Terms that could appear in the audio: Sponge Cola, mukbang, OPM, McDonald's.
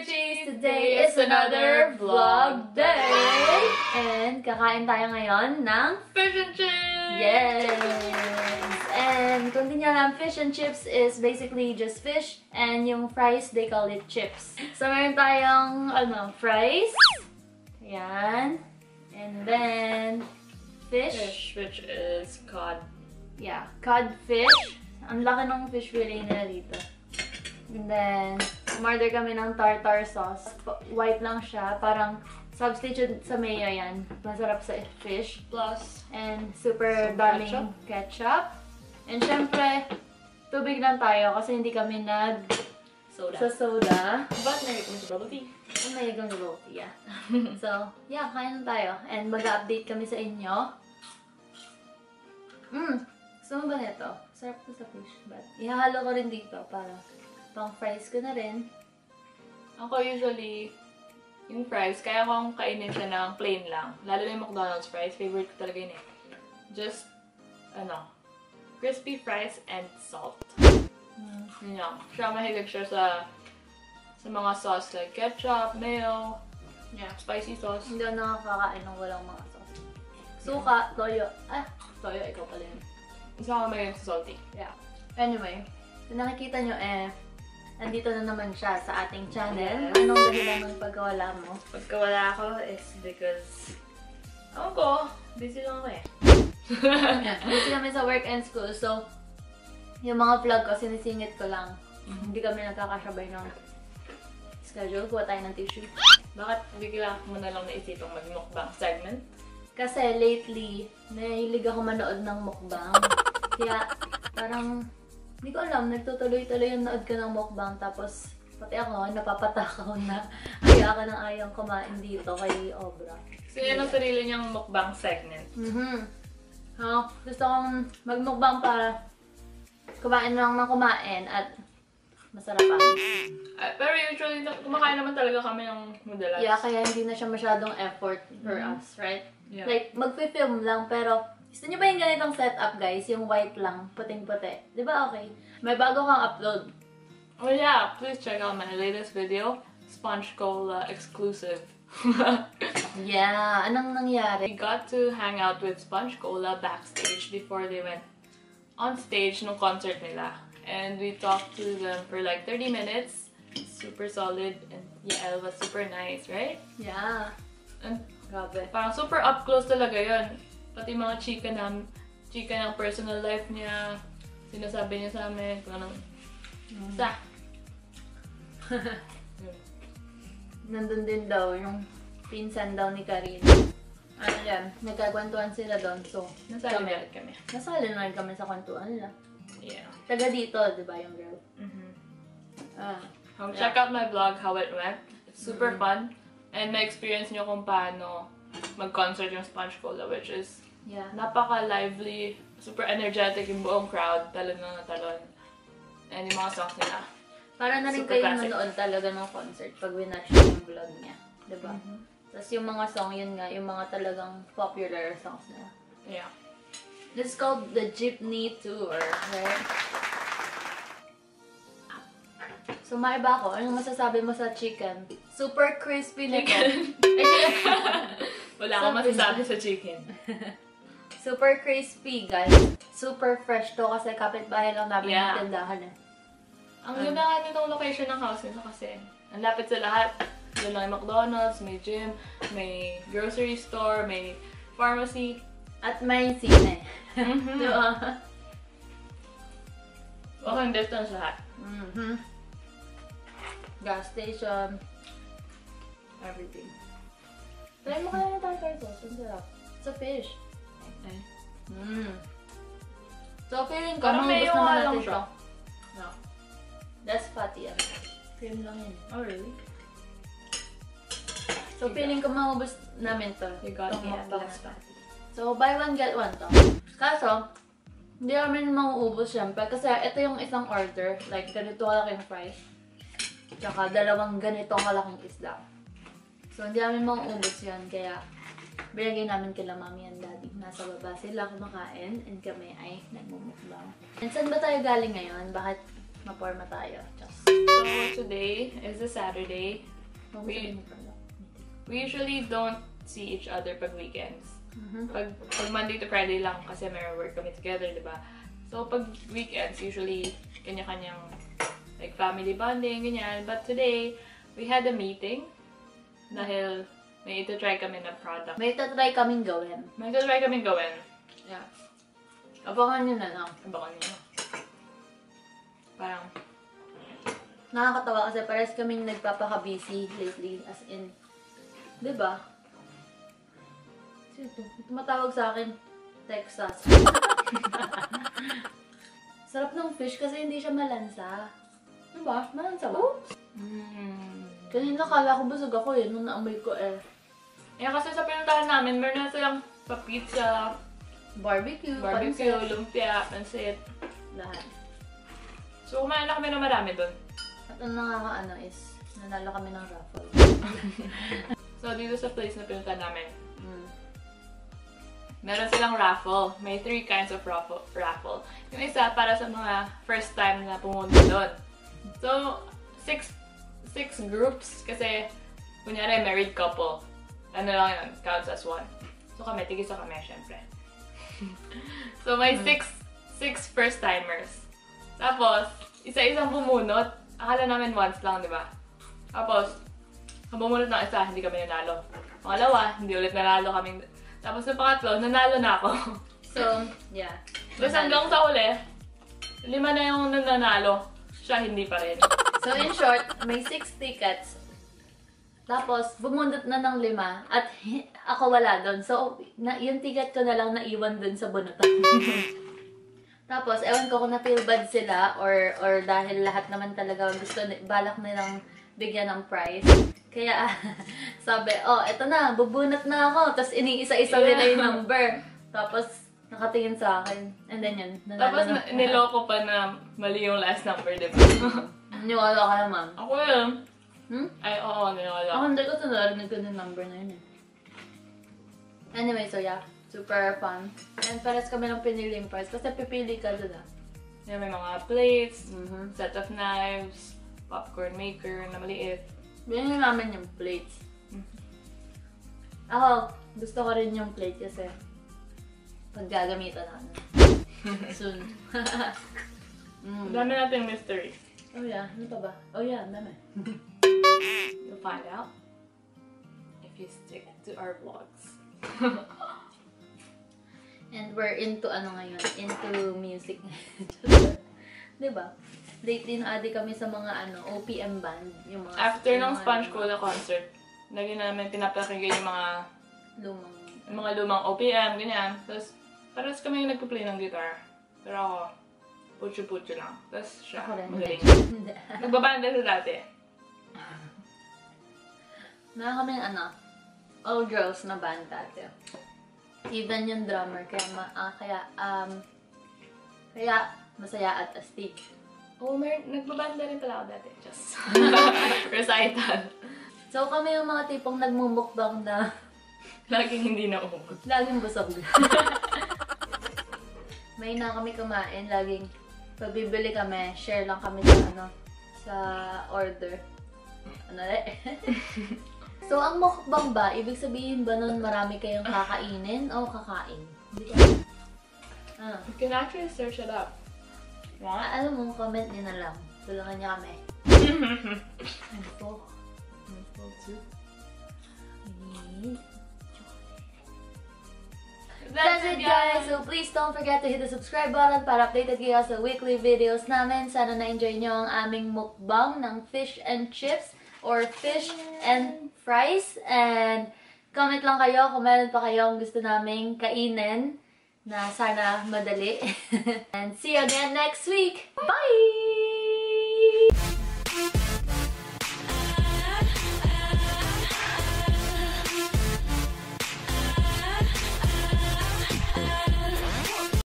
Smoochies! Today is another vlog day! And kakain tayo ngayon ng fish and chips! Yes! And continue lang, fish and chips is basically just fish and yung fries, they call it chips. So meron tayong fries. Ayan. And then fish. Fish, which is cod. Yeah, cod fish. Ang laki ng fish fillet nila dito. And then umorder kami ng tartar sauce. White lang siya. Parang substitute sa mayo yan. Masarap sa fish. Plus, and super daming ketchup. And syempre, tubig lang tayo kasi hindi kami nag-soda. But nagigong sa bubble tea. Nagigong sa bubble tea, yeah. So, yeah, kain tayo. And mag-update kami sa inyo. Gusto mo ba nito? Sarap to sa fish. But ihahalo ko rin dito para pang fries ko na rin. Ako usually, yung fries, kaya akong kainin siya ng plain lang. Lalo na yung McDonald's fries. Favorite ko talaga yun eh. Just, crispy fries and salt. Yun. Siya mahilig siya sa mga sauce like ketchup, mayo, yeah, spicy sauce. Hindi na nakakakain ng walang mga sauce. Suka, toyo. Toyo, ikaw pala yun. Isama may salty. Yeah. Anyway, so nakikita nyo nandito na naman siya sa ating channel. Anong dahilan ng pagkawala mo? Pagkawala ako is because busy lang ako eh. Busy kami sa work and school. So, yung mga vlog ko, sinisingit ko lang. Hindi kami nakakasabay ng schedule. Kuha tayo ng tissue. Bakit bigla mo na lang naisipang mag-mukbang segment? Kasi lately, nahilig ako manood ng mukbang. Kaya parang hindi ko alam, nagtutuloy-tuloy yung nood ko ng mukbang, tapos pati ako, napapatakaw na ayaw ka ng ayong kumain dito kay Obra. So yun ang sarili niyang mukbang segment. Gusto kong magmukbang para kumain lang ng kumain at masarapan. Pero usually, kumakain naman talaga kami ng madalas. Yeah, kaya hindi na siya masyadong effort for us, right? Yeah. Like, magpi-film lang, pero gusto nyo ba yung ganitong setup, guys? Yung white lang, puting-puti. Di ba okay? May bago kang upload. Oh yeah, please check out my latest video. Sponge Cola exclusive. Yeah, anong nangyari? We got to hang out with Sponge Cola backstage before they went on stage nung concert nila. And we talked to them for like 30 minutes. Super solid. And yeah, it was super nice, right? Yeah. And grabe. Parang super up close talaga yun. Pati mga chika ng personal life niya, sinasabi niya sa amin, parang, Nandun din daw yung pinsan daw ni Karina. Nagkakwentuhan sila doon, so nasalimulan kami sa kwentuhan nila. Yeah. Taga dito, di ba yung girl? Check out my vlog, how it went. It's super fun. And may experience niyo kung paano mag-concert yung Sponge Cola, which is napaka-lively, super energetic yung buong crowd, talagang natalon. And yung mga songs nila. Para na rin kayo manood talaga ng concert pag winatch yung vlog niya, diba? Tapos yung mga song, yun nga, yung mga talagang popular songs nila. Yeah. It's called the Jeepney Tour, right? So, maiba ko. Anong masasabi mo sa chicken? Super crispy chicken. Wala akong masasabi sa chicken. Super crispy, guys. Super fresh to kasi kapitbahay lang namin ng tindahan eh. Ang ganda nga nitong location ng house nito kasi ang lapit sa lahat. Doon lang yung McDonald's, may gym, may grocery store, may pharmacy. At may sine. Diba? Walking distance lahat. Gas station, everything. Try mo kaya yung tartar sauce. Ang sarap. It's a fish. So, feeling ko, parang gusto naman natin siya. No. That's fatty. Cream lang yun. Oh, really? So, feeling ko maubos namin to. You got it. That's fatty. So, buy one, get one to. Kaso, hindi namin mauubos syempre. Kasi ito yung isang order. Like, ganito kalaking fries. Tsaka dalawang ganito malaking isda. So, hindi namin mauubos yun. Kaya, binigay namin kila Mommy and Daddy. Nasa baba sila kumakain and kami ay nagmumukbang. And saan ba tayo galing ngayon? Bakit maporma tayo. Just. So today is a Saturday. We usually don't see each other pag weekends. Pag Monday to Friday lang kasi may work kami together, di ba? So pag weekends, usually kanya-kanyang like family bonding, ganyan. But today, we had a meeting dahil may itatry kami na product. May itatry kaming gawin. Yeah. Abangan nyo na lang. Parang nakakatawa kasi pares kaming nagpapaka-busy lately. As in, di ba? Tumatawag sa akin, Texas. Sarap ng fish kasi hindi siya malansa. Diba? Malansa ba? Kanina kala ko busog ako eh, nung naamoy ko eh. Eh kasi sa pinuntahan namin, meron na silang pa-pizza, barbecue, lumpia, pansit, lahat. So kumain na kami ng marami dun. At ang nakakaano is, nanalo kami ng raffle. So dito sa place na pinuntahan namin, meron silang raffle. May 3 kinds of raffle. Yung isa para sa mga first time na pumunta doon. So, 6 groups kasi kunyari married couple. Ano lang yun, counts as 1. So kami, tigisa kami, syempre. So may 6 first timers. Tapos, isa-isang bumunot. Akala namin once lang, di ba? Tapos, ang bumunot ng isa, hindi kami nanalo. Pangalawa, hindi ulit nanalo kaming. Tapos sa pangatlo, nanalo na ako. So, yeah. Tapos hanggang sa uli, 5 na yung nanalo. Siya hindi pa rin. So in short, may 6 tickets. Tapos, bumundot na ng 5. At ako wala doon. So, yung ticket ko na lang naiwan doon sa bunutan. Tapos, ewan ko kung na-feel bad sila or dahil lahat naman talaga gusto, balak nilang bigyan ng prize. Kaya, sabi, oh, eto na, bubunot na ako. Tapos, iniisa-isa nila yung number. Tapos, nakatingin sa akin. And then yun, nanalo. Tapos, niloko pa na mali yung last number, diba? Niniwala ka naman. Ako yun. Ay, oo, niniwala. Ako hindi ko narinig ko yung number na yun eh. Anyway, so yeah, super fun. And pares kami ng pinili yung prize. Kasi pipili ka doon ah. Yeah, may mga plates, set of knives, popcorn maker na maliit. Binili namin yung plates. Ako, gusto ko rin yung plate kasi paggagamitan namin. Soon. Dami natin mystery. Oh yeah, ano pa ba? Oh yeah, dami. You'll find out if you stick to our vlogs. And we're into ano ngayon? Into music. Diba? Lately na-addict kami sa mga OPM band. Yung mga, after ng Sponge Cola concert, lagi namin pinapakinggan yung mga lumang OPM, ganyan. Tapos, paras kami yung nagpa-play ng guitar. Pero ako, putyo-putyo lang. Tapos siya, magaling. Nagbabanda sa dati. Meron kami yung all girls na band dati. Even yung drummer, kaya masaya at astig. Oh, nagbabanda rin pala ako dati. Just recital. So kami yung mga tipong nagmumukbang na laging hindi naubos. Laging busog. May na kami kumain. Laging pabibili kami. Share lang kami sa sa order. So ang mukbang ba? Ibig sabihin ba nun marami kayong kakainin o kakain? Hindi ko. You can actually search it up. Alam mo, comment niyo na lang. Tulungan niya kami. I'm full. I'm full too. That's it guys! So please don't forget to hit the subscribe button para updated kayo sa weekly videos namin. Sana na-enjoy nyo ang aming mukbang ng fish and chips or fish and fries. And comment lang kayo kung meron pa kayong gusto naming kainin. Na sana madali. And see you again next week. Bye!